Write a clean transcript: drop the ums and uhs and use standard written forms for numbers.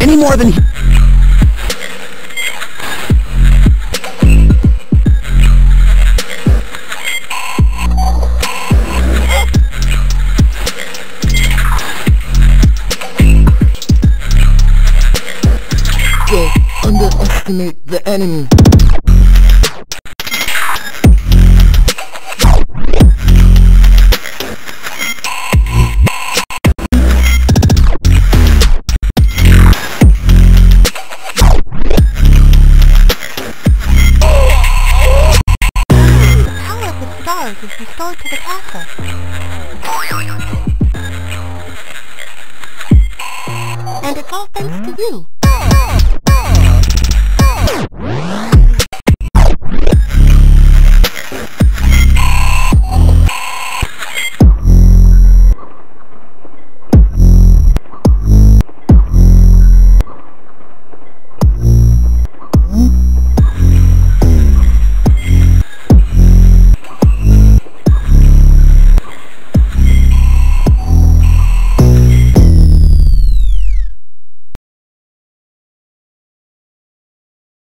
Any more than he will underestimate the enemy. Is restored to the castle. And it's all thanks to you.